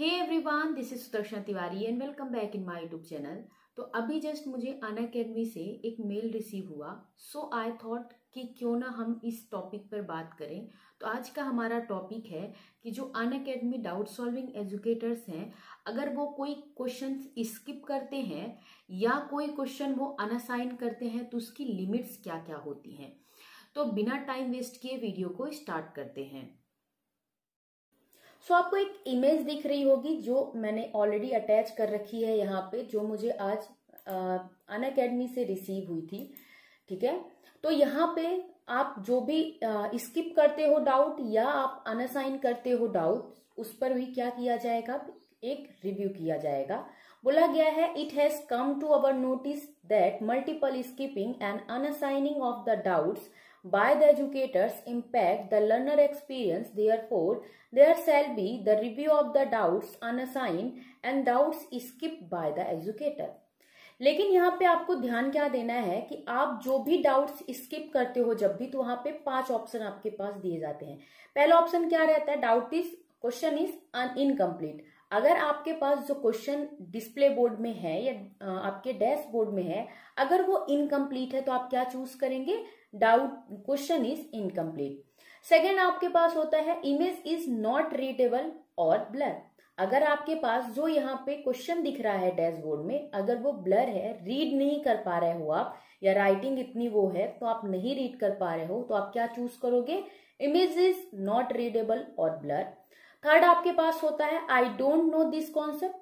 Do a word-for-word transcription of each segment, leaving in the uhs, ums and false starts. Hey everyone, this is Sudakshina Tiwari and welcome back in my YouTube channel. तो अभी just मुझे Unacademy से एक मेल रिसीव हुआ, सो आई थॉट कि क्यों ना हम इस टॉपिक पर बात करें। तो आज का हमारा टॉपिक है कि जो अनअकैडमी डाउट सॉल्विंग एजुकेटर्स हैं, अगर वो कोई क्वेश्चन स्किप करते हैं या कोई क्वेश्चन वो अनअसाइन करते हैं तो उसकी लिमिट्स क्या क्या होती हैं। तो बिना टाइम वेस्ट किए वीडियो को स्टार्ट करते हैं। सो so, आपको एक इमेज दिख रही होगी जो मैंने ऑलरेडी अटैच कर रखी है यहाँ पे, जो मुझे आज अनअकैडमी से रिसीव हुई थी। ठीक है, तो यहाँ पे आप जो भी स्किप करते हो डाउट या आप अनअसाइन करते हो डाउट, उस पर भी क्या किया जाएगा, एक रिव्यू किया जाएगा। बोला गया है, it has come to our notice that multiple skipping and unassigning of the doubts by the educators impact the learner experience, therefore there shall be the review of the doubts unassigned and doubts skipped by the educator। लेकिन यहाँ पे आपको ध्यान क्या देना है कि आप जो भी डाउट्स स्किप करते हो जब भी, तो वहां पे पांच ऑप्शन आपके पास दिए जाते हैं। पहला ऑप्शन क्या रहता है, doubt is question is an incomplete. अगर आपके पास जो क्वेश्चन डिस्प्ले बोर्ड में है या आपके डैशबोर्ड में है, अगर वो इनकम्प्लीट है तो आप क्या चूज करेंगे, doubt question is incomplete. Second आपके पास होता है, इमेज इज नॉट रीडेबल और ब्लर। अगर आपके पास जो यहाँ पे क्वेश्चन दिख रहा है डैशबोर्ड में, अगर वो ब्लर है, रीड नहीं कर पा रहे हो आप, या राइटिंग इतनी वो है तो आप नहीं रीड कर पा रहे हो, तो आप क्या चूज करोगे, इमेज इज नॉट रीडेबल और ब्लर। थर्ड आपके पास होता है, I don't know this concept.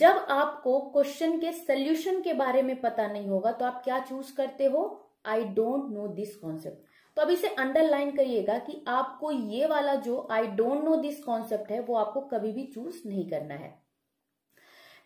जब आपको क्वेश्चन के सोल्यूशन के बारे में पता नहीं होगा तो आप क्या चूज करते हो, I don't know this concept. तो अब इसे अंडरलाइन करिएगा कि आपको ये वाला जो I don't know this concept है वो आपको कभी भी चूज नहीं करना है।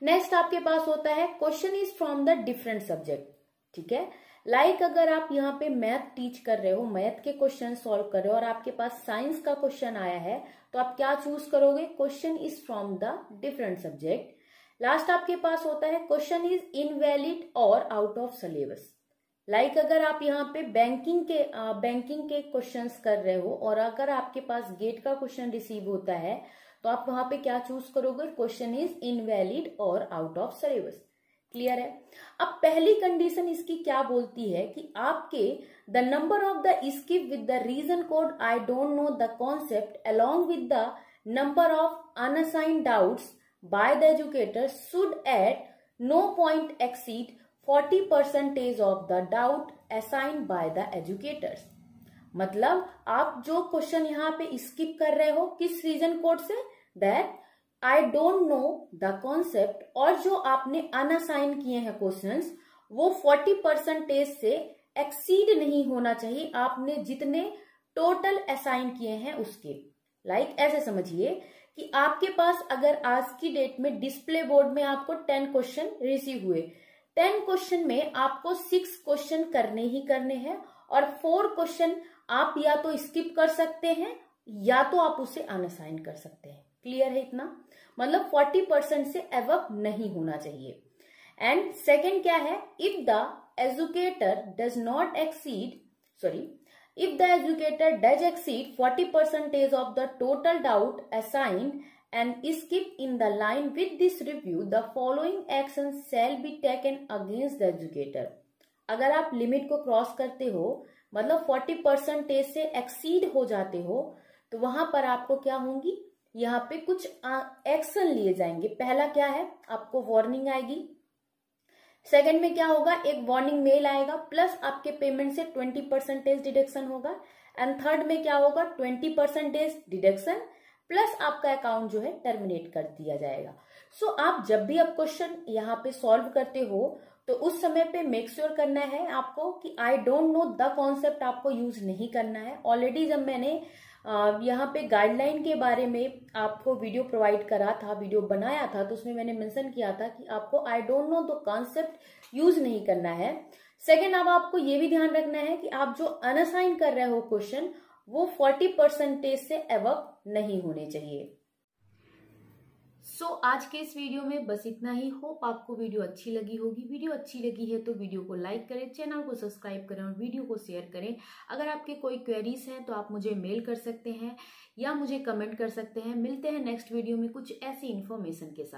नेक्स्ट आपके पास होता है, question is from the different subject. ठीक है, लाइक like अगर आप यहाँ पे मैथ टीच कर रहे हो, मैथ के क्वेश्चन सॉल्व कर रहे हो और आपके पास साइंस का क्वेश्चन आया है तो आप क्या चूज करोगे, question is from the different subject. Last आपके पास होता है, क्वेश्चन इज इनवैलिड और out of syllabus. Like like अगर आप यहाँ पे बैंकिंग के बैंकिंग के क्वेश्चंस कर रहे हो और अगर आपके पास गेट का क्वेश्चन रिसीव होता है तो आप वहां पे क्या चूज करोगे, क्वेश्चन इज इनवैलिड और आउट ऑफ सिलेबस। क्लियर है। अब पहली कंडीशन इसकी क्या बोलती है कि आपके the number of the skip with the reason code I don't know the concept along with the number of unassigned doubts by the educator should at no point exceed forty percentage of the doubt assigned by the educators. मतलब आप जो question यहाँ पे skip कर रहे हो किस reason code से, that I don't know the concept, और जो आपने अनअसाइन किए हैं क्वेश्चंस वो फोर्टी परसेंटेज से एक्सीड नहीं होना चाहिए आपने जितने टोटल असाइन किए हैं उसके। लाइक like, ऐसे समझिए कि आपके पास अगर आज की डेट में डिस्प्ले बोर्ड में आपको टेन क्वेश्चन रिसीव हुए, टेन क्वेश्चन में आपको सिक्स क्वेश्चन करने ही करने हैं और फोर क्वेश्चन आप या तो स्किप कर सकते हैं या तो आप उसे अनअसाइन कर सकते हैं। क्लियर है इतना, मतलब फोर्टी परसेंट से अबव नहीं होना चाहिए। एंड सेकंड क्या है, if the educator does not exceed sorry if the educator does exceed forty percentage of the total doubt assigned and skip in the line with this review, the following actions shall be taken against the educator। अगर आप limit को cross करते हो, मतलब forty percentage से exceed हो जाते हो, तो वहां पर आपको क्या होंगी, यहाँ पे कुछ एक्शन लिए जाएंगे। पहला क्या है, आपको वार्निंग आएगी। सेकंड में क्या होगा, एक वार्निंग मेल आएगा प्लस आपके पेमेंट से ट्वेंटी परसेंटेज डिडक्शन होगा। एंड थर्ड में क्या होगा, ट्वेंटी परसेंटेज डिडक्शन प्लस आपका अकाउंट जो है टर्मिनेट कर दिया जाएगा। सो so, आप जब भी आप क्वेश्चन यहाँ पे सॉल्व करते हो तो उस समय पे मेक श्योर करना है आपको कि I don't know the concept आपको यूज नहीं करना है। ऑलरेडी जब मैंने यहाँ पे गाइडलाइन के बारे में आपको वीडियो प्रोवाइड करा था, वीडियो बनाया था, तो उसमें मैंने मेंशन किया था कि आपको I don't know the concept use नहीं करना है। सेकेंड, अब आपको ये भी ध्यान रखना है कि आप जो अनअसाइन कर रहे हो क्वेश्चन वो फोर्टी परसेंटेज से अबव नहीं होने चाहिए। सो so, आज के इस वीडियो में बस इतना ही। होप आपको वीडियो अच्छी लगी होगी। वीडियो अच्छी लगी है तो वीडियो को लाइक करें, चैनल को सब्सक्राइब करें और वीडियो को शेयर करें। अगर आपके कोई क्वेरीज हैं तो आप मुझे मेल कर सकते हैं या मुझे कमेंट कर सकते हैं। मिलते हैं नेक्स्ट वीडियो में कुछ ऐसी इन्फॉर्मेशन के साथ।